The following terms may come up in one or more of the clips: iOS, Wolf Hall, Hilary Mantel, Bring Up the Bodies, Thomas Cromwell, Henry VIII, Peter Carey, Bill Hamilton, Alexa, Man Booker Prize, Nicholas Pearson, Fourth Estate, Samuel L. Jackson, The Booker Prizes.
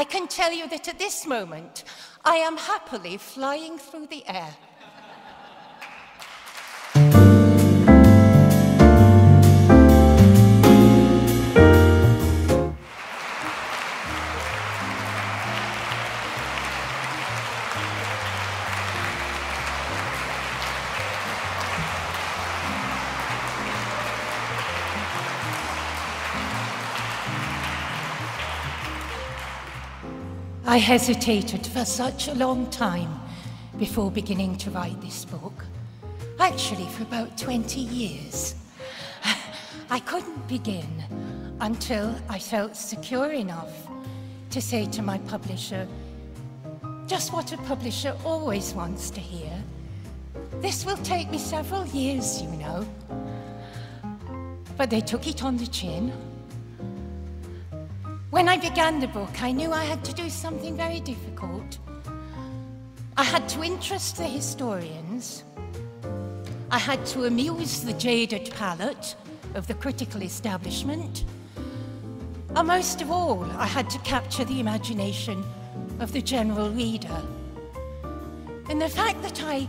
I can tell you that at this moment, I am happily flying through the air. I hesitated for such a long time before beginning to write this book. Actually, for about 20 years. I couldn't begin until I felt secure enough to say to my publisher, just what a publisher always wants to hear. This will take me several years, you know. But they took it on the chin. When I began the book, I knew I had to do something very difficult. I had to interest the historians. I had to amuse the jaded palate of the critical establishment. And most of all, I had to capture the imagination of the general reader. And the fact that I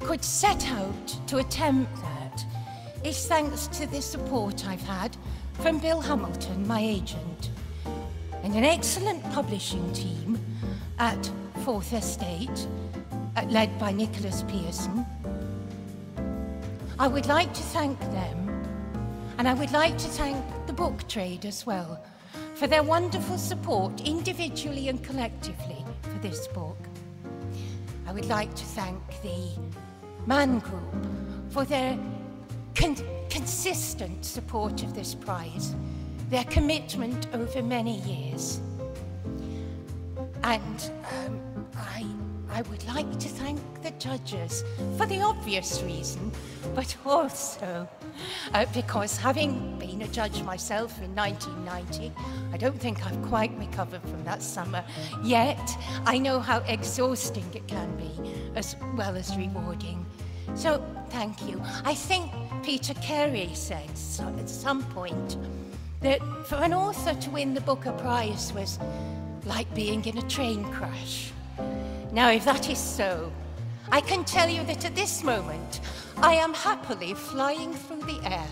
could set out to attempt that is thanks to the support I've had from Bill Hamilton, my agent, and an excellent publishing team at Fourth Estate, led by Nicholas Pearson. I would like to thank them, and I would like to thank the book trade as well, for their wonderful support, individually and collectively, for this book. I would like to thank the Man Group for their consistent support of this prize, their commitment over many years. And I would like to thank the judges for the obvious reason, but also because, having been a judge myself in 1990, I don't think I've quite recovered from that summer yet. I know how exhausting it can be, as well as rewarding. So, thank you. I think Peter Carey said at some point that for an author to win the Booker Prize was like being in a train crash. Now, if that is so, I can tell you that at this moment, I am happily flying through the air.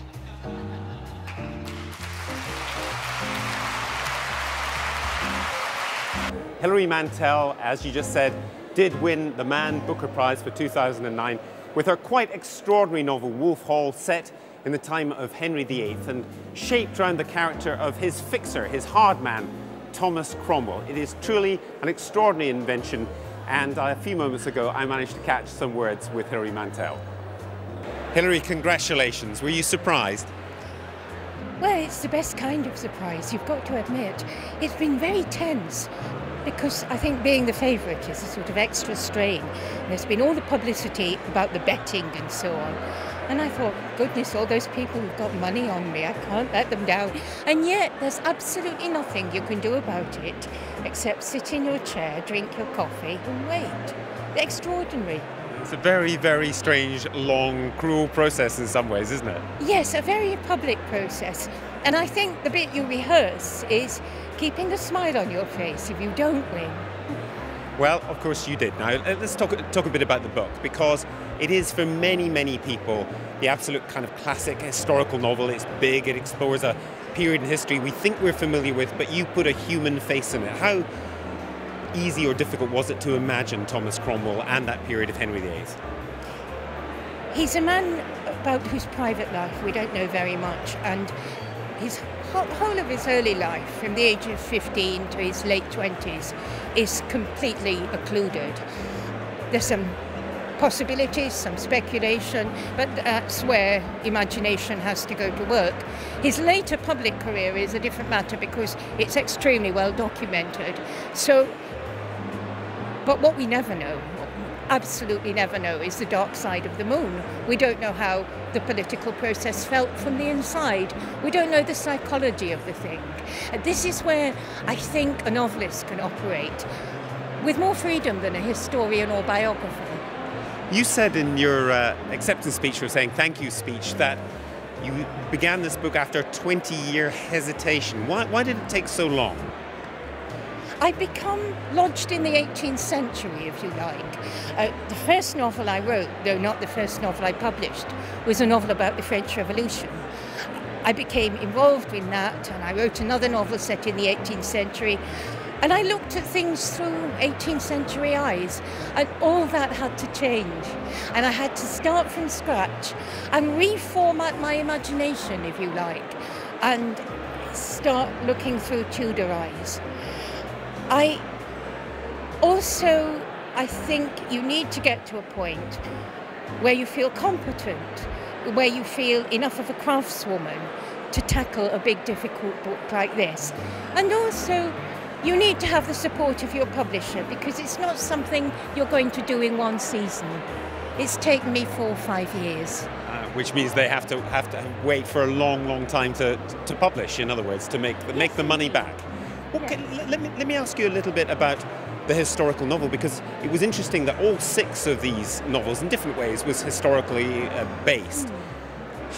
Hilary Mantel, as you just said, did win the Man Booker Prize for 2009 with her quite extraordinary novel, Wolf Hall, set in the time of Henry VIII and shaped around the character of his fixer, his hard man, Thomas Cromwell. It is truly an extraordinary invention, and a few moments ago I managed to catch some words with Hilary Mantel. Hilary, congratulations. Were you surprised? Well, it's the best kind of surprise, you've got to admit. It's been very tense, because I think being the favourite is a sort of extra strain. There's been all the publicity about the betting and so on. And I thought, goodness, all those people who've got money on me, I can't let them down. And yet, there's absolutely nothing you can do about it except sit in your chair, drink your coffee and wait. Extraordinary. It's a very, very strange, long, cruel process in some ways, isn't it? Yes, a very public process. And I think the bit you rehearse is keeping a smile on your face if you don't win. Well, of course you did. Now, let's talk a bit about the book, because it is, for many, many people, the absolute kind of classic historical novel. It's big, it explores a period in history we think we're familiar with, but you put a human face in it. How easy or difficult was it to imagine Thomas Cromwell and that period of Henry VIII? He's a man about whose private life we don't know very much, and his whole of his early life, from the age of 15 to his late 20s, is completely occluded. There's some possibilities, some speculation, but that's where imagination has to go to work. His later public career is a different matter because it's extremely well documented. So, but what we never know, absolutely never know, is the dark side of the moon. We don't know how the political process felt from the inside. We don't know the psychology of the thing. And this is where I think a novelist can operate with more freedom than a historian or biographer. You said in your acceptance speech, you were saying thank you speech, that you began this book after a 20-year hesitation. Why did it take so long? I become lodged in the 18th century, if you like. The first novel I wrote, though not the first novel I published, was a novel about the French Revolution. I became involved in that, and I wrote another novel set in the 18th century. And I looked at things through 18th century eyes, and all that had to change. And I had to start from scratch and reformat my imagination, if you like, and start looking through Tudor eyes. I think you need to get to a point where you feel competent, where you feel enough of a craftswoman to tackle a big, difficult book like this. And also, you need to have the support of your publisher, because it's not something you're going to do in one season. It's taken me 4 or 5 years. Which means they have to wait for a long, long time to publish. In other words, to make the money back. Well, yes. Let me ask you a little bit about the historical novel, because it was interesting that all 6 of these novels, in different ways, was historically based.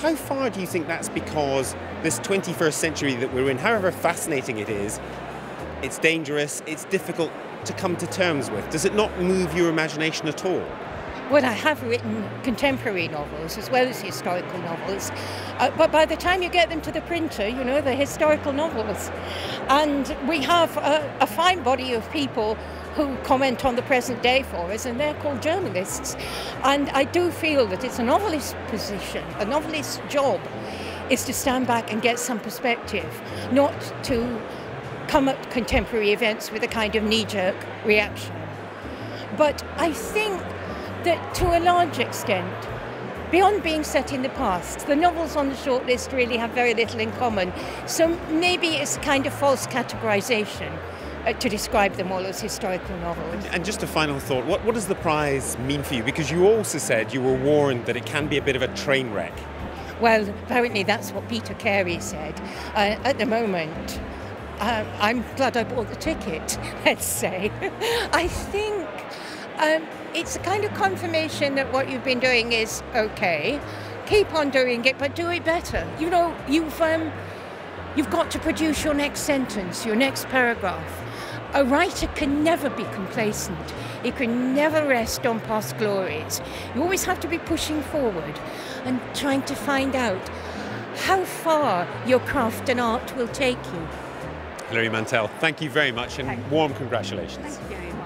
How far do you think that's because this 21st century that we're in, however fascinating it is, it's dangerous, it's difficult to come to terms with? Does it not move your imagination at all? Well, I have written contemporary novels as well as historical novels, but by the time you get them to the printer, you know, they're historical novels. And we have a fine body of people who comment on the present day for us, and they're called journalists. And I do feel that it's a novelist's position, a novelist's job, is to stand back and get some perspective, not to come at contemporary events with a kind of knee-jerk reaction. But I think that to a large extent, beyond being set in the past, the novels on the shortlist really have very little in common. So maybe it's a kind of false categorization to describe them all as historical novels. And just a final thought, what does the prize mean for you? Because you also said you were warned that it can be a bit of a train wreck. Well, apparently that's what Peter Carey said. At the moment, I'm glad I bought the ticket, let's say. I think it's a kind of confirmation that what you've been doing is okay. Keep on doing it, but do it better. You know, you've got to produce your next sentence, your next paragraph. A writer can never be complacent. He can never rest on past glories. You always have to be pushing forward and trying to find out how far your craft and art will take you. Hilary Mantel, thank you very much, and warm congratulations. Thank you very much.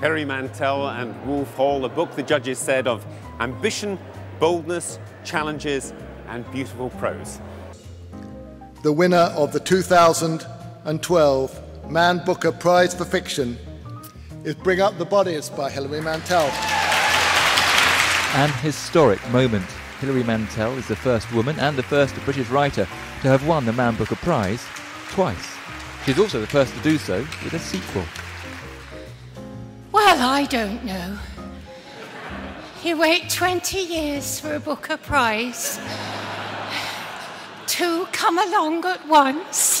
Hilary Mantel and Wolf Hall, a book the judges said of ambition, boldness, challenges, and beautiful prose. The winner of the 2012 Man Booker Prize for Fiction is Bring Up the Bodies by Hilary Mantel. An historic moment. Hilary Mantel is the first woman and the first British writer to have won the Man Booker Prize twice. She's also the first to do so with a sequel. Well, I don't know. You wait 20 years for a Booker Prize. 2 come along at once.